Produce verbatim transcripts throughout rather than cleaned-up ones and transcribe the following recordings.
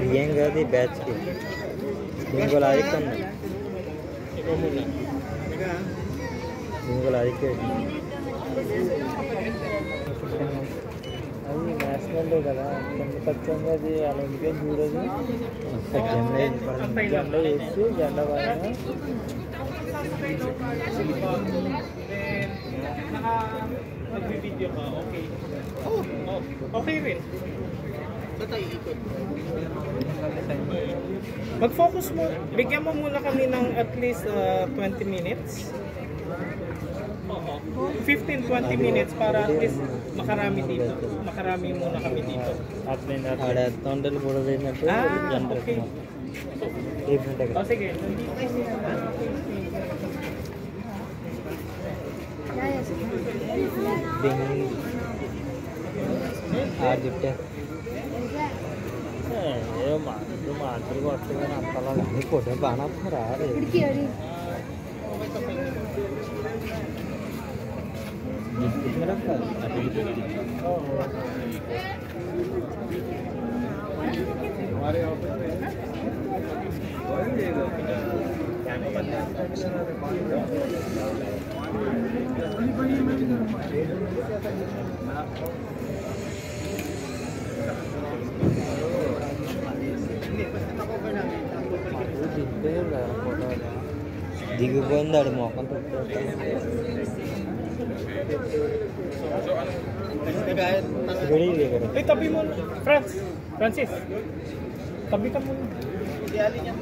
Priyanka the batch Mingolarikan Mingolarikan National Dogana, Patranga, the Olympic Jurism, Janda issue, Janda mag-focus mo, bigyan mo muna kami ng at least uh, twenty minutes. fifteen to twenty minutes para at least makarami dito. Makarami muna kami dito. At then, at then. Tondal puro rin na ito. Ah, okay. O sige. Ding. Ah, dipte. Hey, you man, you man, you got to get up. All of you put a banana for us. Digo banda de mo contra Francis Francis tabi ka muna ideali niya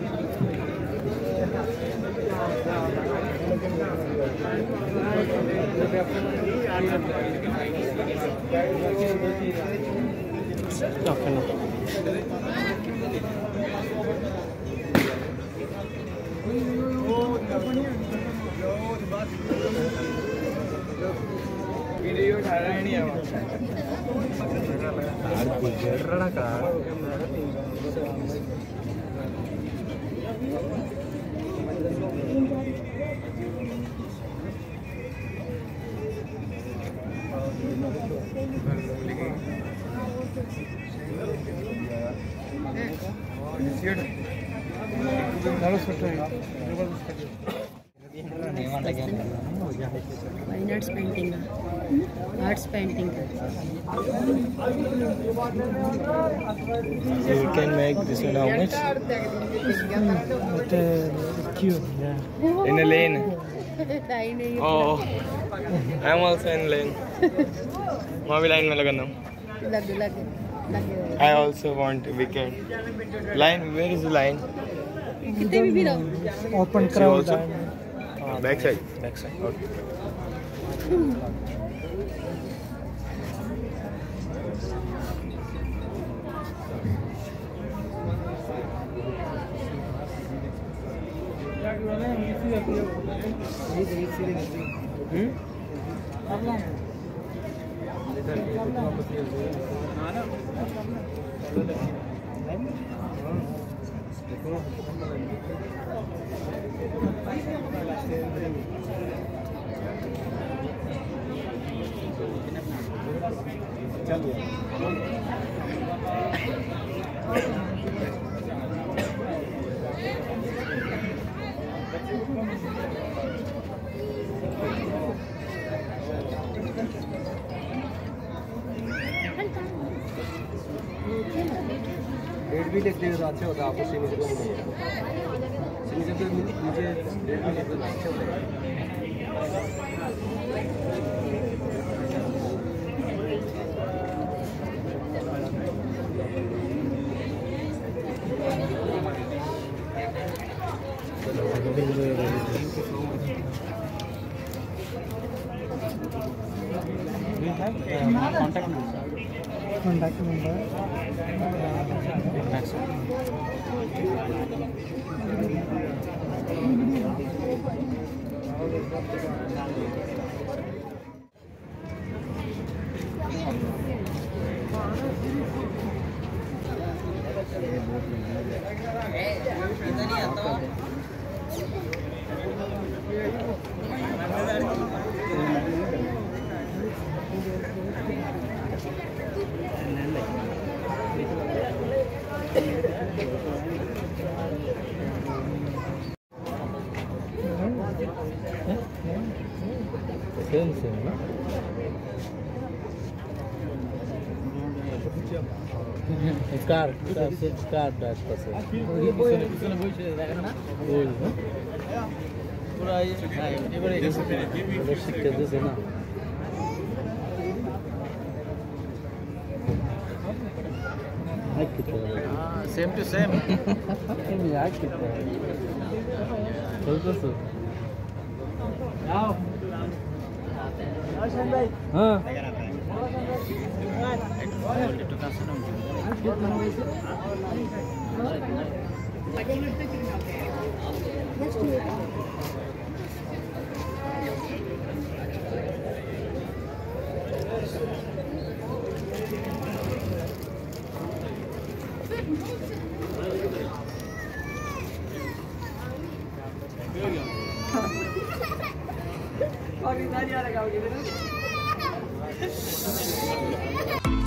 video tharaini ava aarthi gerrana ka Why not painting? Hmm? Arts painting. You can make this in how much? Mm, a cube, yeah. In a lane. Oh, I am also in lane. I also want a wicket. Line, where is the line? Open crowd. Backside. Backside. Okay. Hmm? Red भी देखते हैं अच्छे होता है आपको semi semi semi semi मुझे red भी देखते हैं अच्छे होते हैं। Do you have contact number? document, document. Car, car, car dash person. Same to same. What is that?